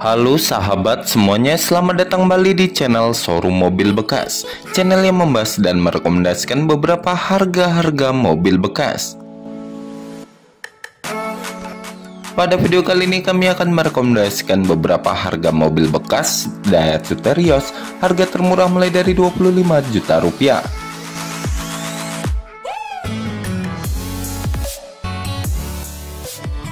Halo sahabat semuanya, selamat datang kembali di channel Showroom Mobil Bekas, channel yang membahas dan merekomendasikan beberapa harga-harga mobil bekas. Pada video kali ini kami akan merekomendasikan beberapa harga mobil bekas Daihatsu Terios, harga termurah mulai dari 25 juta rupiah.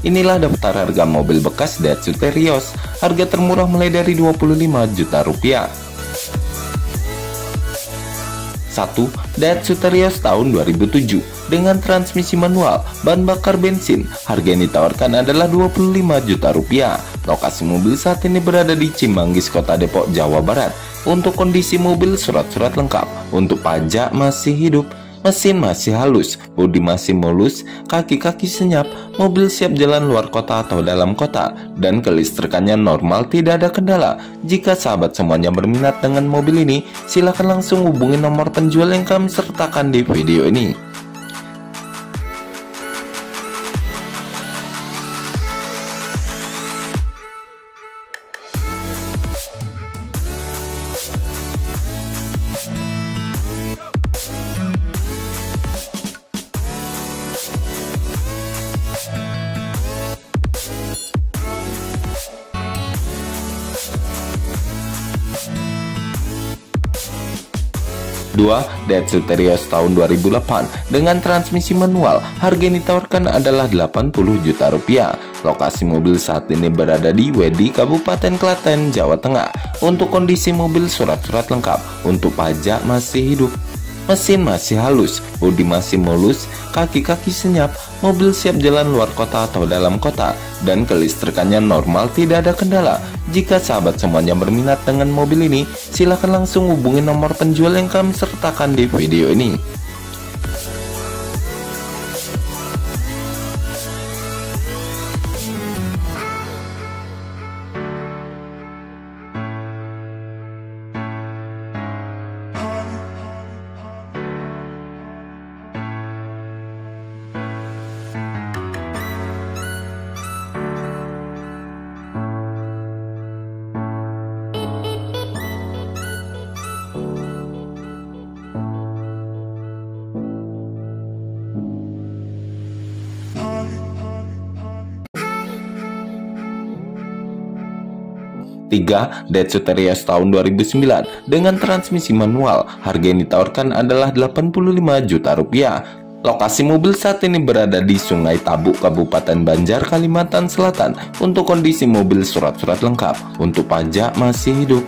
Inilah daftar harga mobil bekas Daihatsu Terios, harga termurah mulai dari 25 juta rupiah. 1. Daihatsu Terios tahun 2007 dengan transmisi manual, bahan bakar bensin. Harga yang ditawarkan adalah 25 juta rupiah. Lokasi mobil saat ini berada di Cimanggis, Kota Depok, Jawa Barat. Untuk kondisi mobil, surat-surat lengkap. Untuk pajak masih hidup. Mesin masih halus, bodi masih mulus, kaki-kaki senyap, mobil siap jalan luar kota atau dalam kota, dan kelistrikannya normal, tidak ada kendala. Jika sahabat semuanya berminat dengan mobil ini, silakan langsung hubungi nomor penjual yang kami sertakan di video ini. 2. Daihatsu Terios tahun 2008 dengan transmisi manual, harga yang ditawarkan adalah 80 juta rupiah. Lokasi mobil saat ini berada di Wedi, Kabupaten Klaten, Jawa Tengah. Untuk kondisi mobil, surat-surat lengkap. Untuk pajak masih hidup. Mesin masih halus, bodi masih mulus, kaki-kaki senyap, mobil siap jalan luar kota atau dalam kota, dan kelistrikannya normal, tidak ada kendala. Jika sahabat semuanya berminat dengan mobil ini, silakan langsung hubungi nomor penjual yang kami sertakan di video ini. 3. Daihatsu Terios tahun 2009 dengan transmisi manual, harga yang ditawarkan adalah 85 juta rupiah. Lokasi mobil saat ini berada di Sungai Tabuk, Kabupaten Banjar, Kalimantan Selatan. Untuk kondisi mobil, surat-surat lengkap. Untuk pajak masih hidup.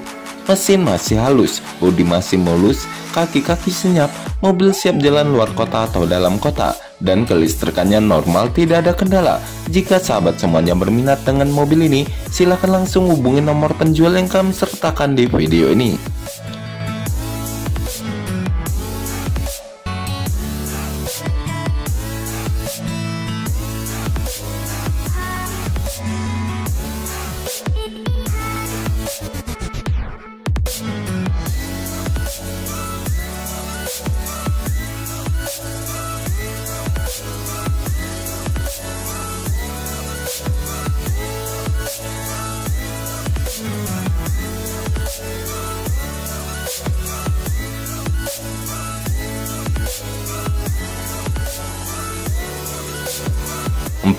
Mesin masih halus, bodi masih mulus, kaki-kaki senyap, mobil siap jalan luar kota atau dalam kota, dan kelistrikannya normal, tidak ada kendala. Jika sahabat semuanya berminat dengan mobil ini, silakan langsung hubungi nomor penjual yang kami sertakan di video ini.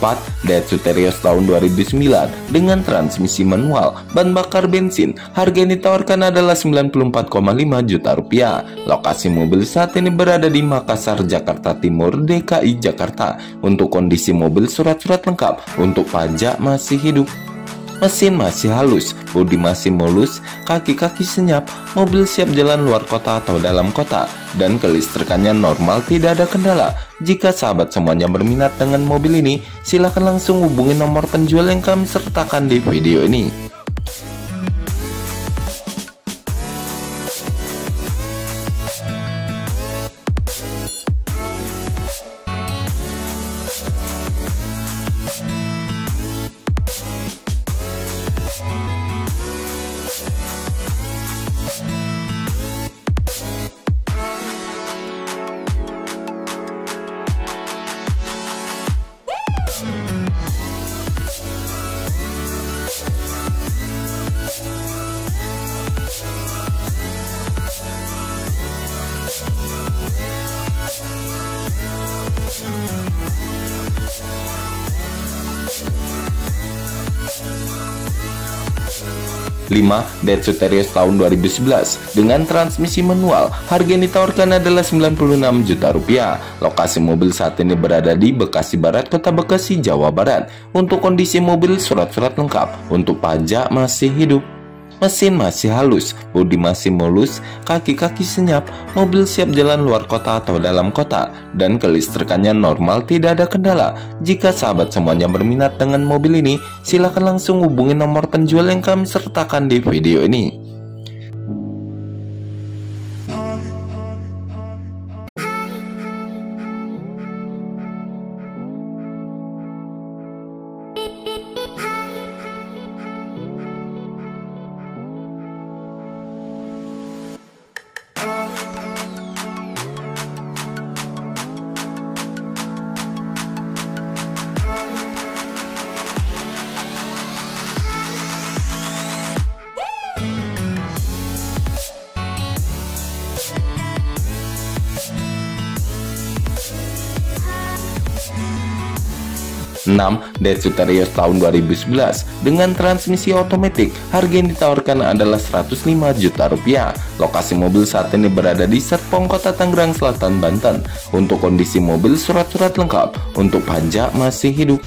4. Daihatsu Terios tahun 2009 dengan transmisi manual, ban bakar bensin. Harga yang ditawarkan adalah 94,5 juta rupiah. Lokasi mobil saat ini berada di Makassar, Jakarta Timur, DKI Jakarta. Untuk kondisi mobil, surat-surat lengkap. Untuk pajak masih hidup. Mesin masih halus, bodi masih mulus, kaki-kaki senyap, mobil siap jalan luar kota atau dalam kota, dan kelistrikannya normal, tidak ada kendala. Jika sahabat semuanya berminat dengan mobil ini, silakan langsung hubungi nomor penjual yang kami sertakan di video ini. Daihatsu Terios tahun 2011 dengan transmisi manual. Harga yang ditawarkan adalah Rp96 juta. Lokasi mobil saat ini berada di Bekasi Barat, Kota Bekasi, Jawa Barat. Untuk kondisi mobil, surat-surat lengkap. Untuk pajak masih hidup. Mesin masih halus, bodi masih mulus, kaki-kaki senyap, mobil siap jalan luar kota atau dalam kota, dan kelistrikannya normal, tidak ada kendala. Jika sahabat semuanya berminat dengan mobil ini, silakan langsung hubungi nomor penjual yang kami sertakan di video ini. Daihatsu Terios tahun 2011 dengan transmisi otomatis. Harga yang ditawarkan adalah Rp105 juta. Lokasi mobil saat ini berada di Serpong, Kota Tangerang Selatan, Banten. Untuk kondisi mobil, surat-surat lengkap. Untuk pajak masih hidup.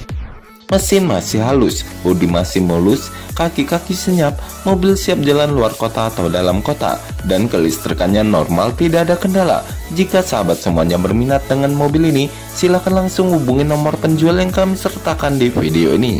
Mesin masih halus, bodi masih mulus, kaki-kaki senyap, mobil siap jalan luar kota atau dalam kota, dan kelistrikannya normal, tidak ada kendala. Jika sahabat semuanya berminat dengan mobil ini, silakan langsung hubungi nomor penjual yang kami sertakan di video ini.